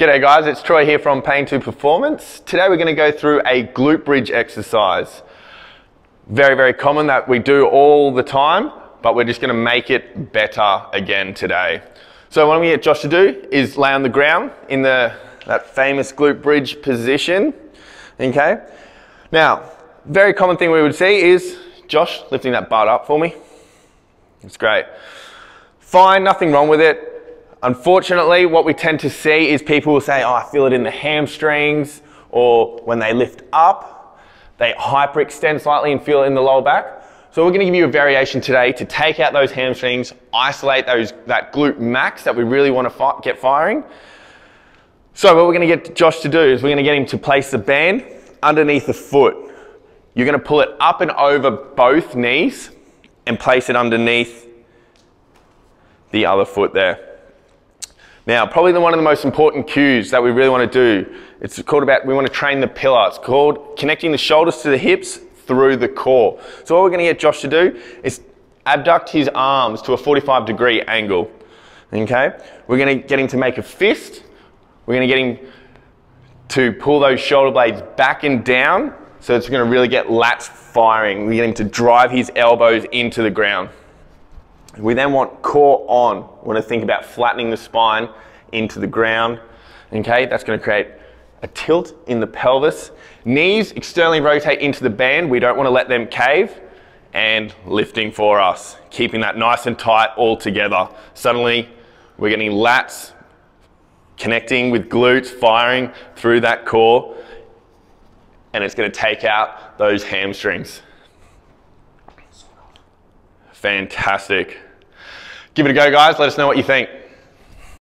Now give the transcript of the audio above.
G'day guys, it's Troy here from Pain2Performance. Today we're going to go through a glute bridge exercise. Very common that we do all the time, but we're just going to make it better again today. So what I'm going to get Josh to do is lay on the ground in that famous glute bridge position. Okay. Now, very common thing we would see is Josh lifting that butt up for me. It's great. Fine, nothing wrong with it. Unfortunately, what we tend to see is people will say, oh, I feel it in the hamstrings, or when they lift up, they hyperextend slightly and feel it in the lower back. So we're going to give you a variation today to take out those hamstrings, isolate that glute max that we really want to get firing. So what we're going to get Josh to do is we're going to get him to place the band underneath the foot. You're going to pull it up and over both knees and place it underneath the other foot there. Now, probably one of the most important cues that we really want to do, we want to train the pillar. It's called connecting the shoulders to the hips through the core. So what we're going to get Josh to do is abduct his arms to a 45-degree angle, okay? We're going to get him to make a fist. We're going to get him to pull those shoulder blades back and down, so it's going to really get lats firing. We're getting him to drive his elbows into the ground. We then want core on. We want to think about flattening the spine into the ground. Okay, that's going to create a tilt in the pelvis. Knees externally rotate into the band. We don't want to let them cave. And lifting for us, keeping that nice and tight all together. Suddenly, we're getting lats connecting with glutes, firing through that core, and it's going to take out those hamstrings. Fantastic. Give it a go, guys. Let us know what you think.